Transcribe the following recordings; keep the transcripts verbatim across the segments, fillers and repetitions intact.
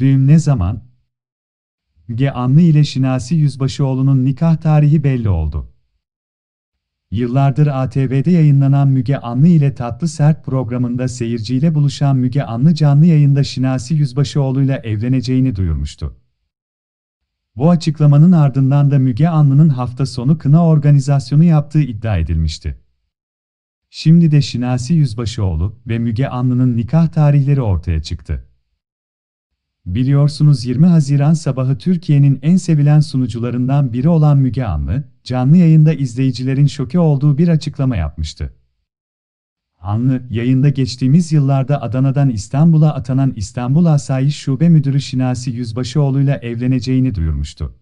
Düğün ne zaman? Müge Anlı ile Şinasi Yüzbaşıoğlu'nun nikah tarihi belli oldu. Yıllardır A T V'de yayınlanan Müge Anlı ile Tatlı Sert programında seyirciyle buluşan Müge Anlı canlı yayında Şinasi Yüzbaşıoğlu'yla evleneceğini duyurmuştu. Bu açıklamanın ardından da Müge Anlı'nın hafta sonu kına organizasyonu yaptığı iddia edilmişti. Şimdi de Şinasi Yüzbaşıoğlu ve Müge Anlı'nın nikah tarihleri ortaya çıktı. Biliyorsunuz yirmi Haziran sabahı Türkiye'nin en sevilen sunucularından biri olan Müge Anlı, canlı yayında izleyicilerin şoke olduğu bir açıklama yapmıştı. Anlı, yayında geçtiğimiz yıllarda Adana'dan İstanbul'a atanan İstanbul Asayiş Şube Müdürü Şinasi Yüzbaşıoğlu'yla evleneceğini duyurmuştu.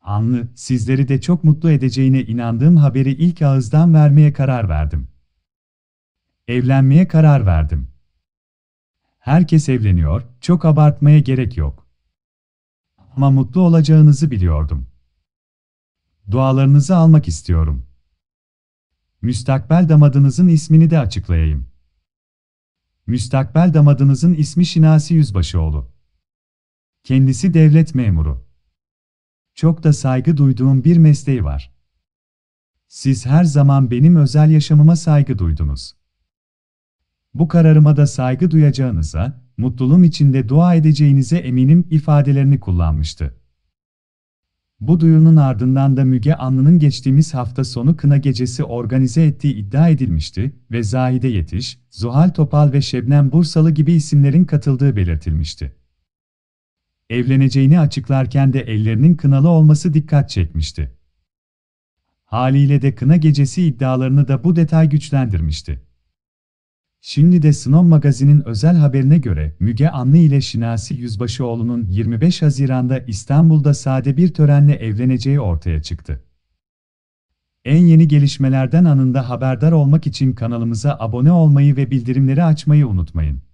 Anlı, sizleri de çok mutlu edeceğine inandığım haberi ilk ağızdan vermeye karar verdim. Evlenmeye karar verdim. Herkes evleniyor, çok abartmaya gerek yok. Ama mutlu olacağınızı biliyordum. Dualarınızı almak istiyorum. Müstakbel damadınızın ismini de açıklayayım. Müstakbel damadınızın ismi Şinasi Yüzbaşıoğlu. Kendisi devlet memuru. Çok da saygı duyduğum bir mesleği var. Siz her zaman benim özel yaşamıma saygı duydunuz. Bu kararıma da saygı duyacağınıza, mutluluğum için de dua edeceğinize eminim ifadelerini kullanmıştı. Bu duyurunun ardından da Müge Anlı'nın geçtiğimiz hafta sonu kına gecesi organize ettiği iddia edilmişti ve Zahide Yetiş, Zuhal Topal ve Şebnem Bursalı gibi isimlerin katıldığı belirtilmişti. Evleneceğini açıklarken de ellerinin kınalı olması dikkat çekmişti. Haliyle de kına gecesi iddialarını da bu detay güçlendirmişti. Şimdi de Sinop Magazin'in özel haberine göre Müge Anlı ile Şinasi Yüzbaşıoğlu'nun yirmi beş Haziran'da İstanbul'da sade bir törenle evleneceği ortaya çıktı. En yeni gelişmelerden anında haberdar olmak için kanalımıza abone olmayı ve bildirimleri açmayı unutmayın.